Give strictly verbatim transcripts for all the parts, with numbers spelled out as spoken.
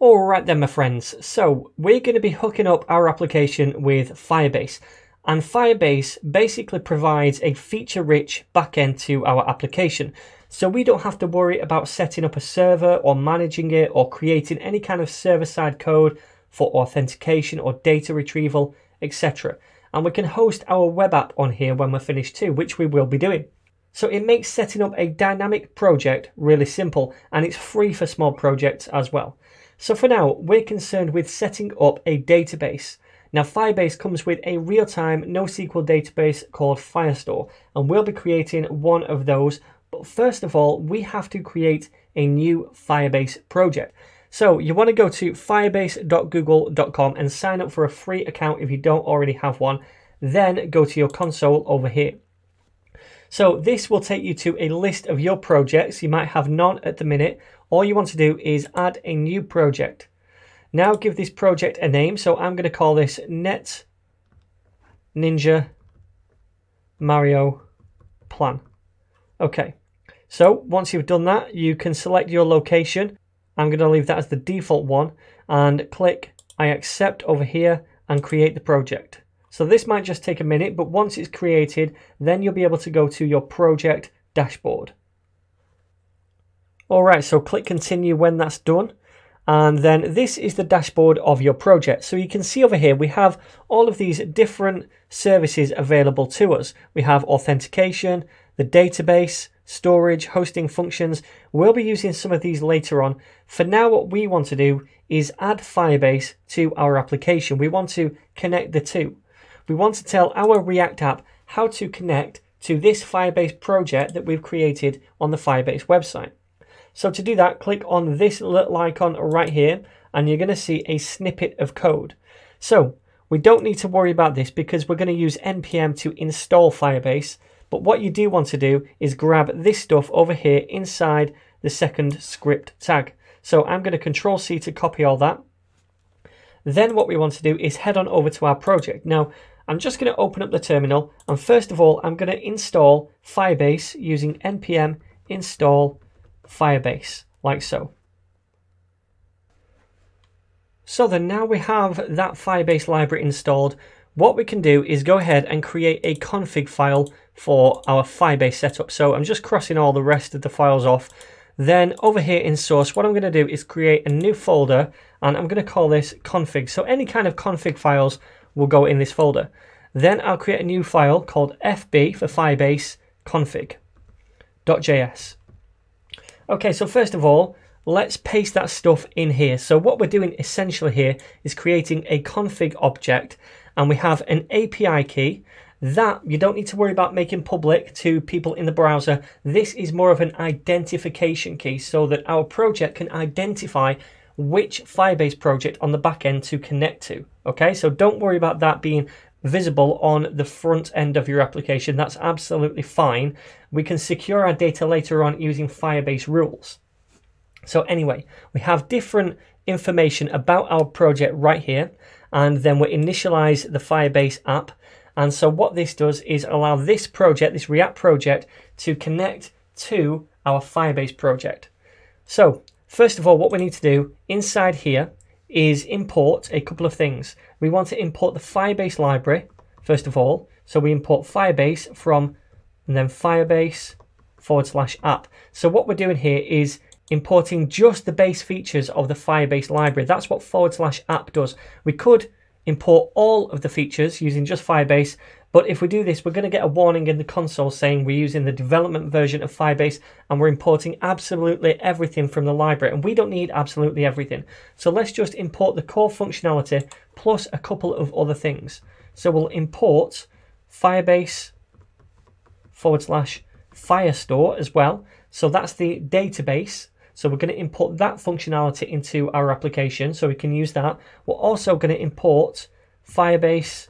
Alright then my friends, so we're going to be hooking up our application with Firebase, and Firebase basically provides a feature-rich backend to our application. So we don't have to worry about setting up a server or managing it or creating any kind of server-side code for authentication or data retrieval, et cetera. And we can host our web app on here when we're finished too, which we will be doing. So it makes setting up a dynamic project really simple, and it's free for small projects as well. So for now, we're concerned with setting up a database. Now Firebase comes with a real-time NoSQL database called Firestore, and we'll be creating one of those. But first of all, we have to create a new Firebase project. So you want to go to firebase dot google dot com and sign up for a free account if you don't already have one. Then go to your console over here. So this will take you to a list of your projects. You might have none at the minute. All you want to do is add a new project. Now give this project a name. So I'm going to call this Net Ninja Mario Plan. Okay. So once you've done that, you can select your location. I'm going to leave that as the default one and click I accept over here and create the project. So this might just take a minute, but once it's created, then you'll be able to go to your project dashboard. All right, so click continue when that's done. And then this is the dashboard of your project. So you can see over here, we have all of these different services available to us. We have authentication, the database, storage, hosting functions. We'll be using some of these later on. For now, what we want to do is add Firebase to our application. We want to connect the two. We want to tell our React app how to connect to this Firebase project that we've created on the Firebase website. So to do that, click on this little icon right here, and you're going to see a snippet of code. So we don't need to worry about this because we're going to use N P M to install Firebase. But what you do want to do is grab this stuff over here inside the second script tag. So I'm going to Control C to copy all that. Then what we want to do is head on over to our project. Now, I'm just going to open up the terminal, and first of all, I'm going to install Firebase using npm install Firebase, like so. So then now we have that Firebase library installed. What we can do is go ahead and create a config file for our Firebase setup. So I'm just crossing all the rest of the files off. Then over here in source, what I'm going to do is create a new folder, and I'm going to call this config. So any kind of config files will go in this folder. Then I'll create a new file called F B for Firebase config.js. Okay, so first of all, let's paste that stuff in here. So what we're doing essentially here is creating a config object, and we have an A P I key that you don't need to worry about making public to people in the browser. This is more of an identification key so that our project can identify which Firebase project on the back end to connect to. Okay, so don't worry about that being visible on the front end of your application. That's absolutely fine. We can secure our data later on using Firebase rules. So anyway, we have different information about our project right here, and then we initialize the Firebase app. And so what this does is allow this project, this React project, to connect to our Firebase project. So first of all, what we need to do inside here is import a couple of things. We want to import the Firebase library, first of all. So we import Firebase from, and then Firebase forward slash app. So what we're doing here is importing just the base features of the Firebase library. That's what forward slash app does. We could import all of the features using just Firebase, but if we do this, we're going to get a warning in the console saying we're using the development version of Firebase and we're importing absolutely everything from the library, and we don't need absolutely everything. So let's just import the core functionality plus a couple of other things. So we'll import Firebase forward slash Firestore as well. So that's the database. So we're going to import that functionality into our application so we can use that. We're also going to import Firebase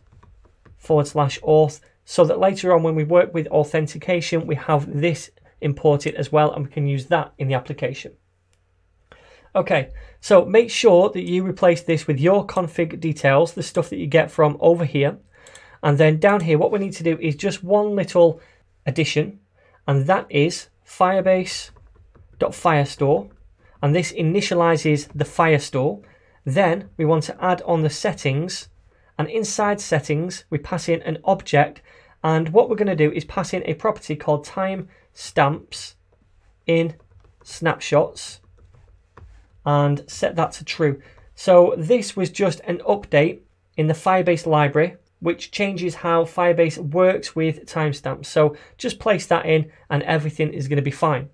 forward slash auth so that later on when we work with authentication, we have this imported as well and we can use that in the application. Okay, so make sure that you replace this with your config details, the stuff that you get from over here. And then down here, what we need to do is just one little addition, and that is Firebase.Firestore, and this initializes the Firestore. Then we want to add on the settings, and inside settings we pass in an object, and what we're going to do is pass in a property called time stamps in snapshots and set that to true. So this was just an update in the Firebase library which changes how Firebase works with timestamps. So just place that in and everything is going to be fine.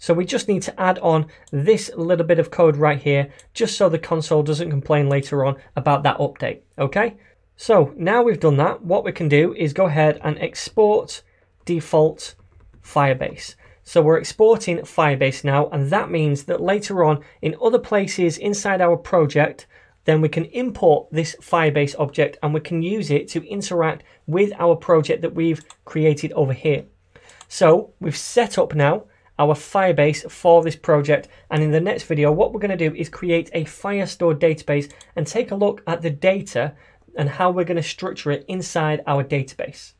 So we just need to add on this little bit of code right here just so the console doesn't complain later on about that update, okay? So now we've done that, what we can do is go ahead and export default Firebase. So we're exporting Firebase now, and that means that later on in other places inside our project, then we can import this Firebase object and we can use it to interact with our project that we've created over here. So we've set up now our Firebase for this project, and in the next video what we're going to do is create a Firestore database and take a look at the data and how we're going to structure it inside our database.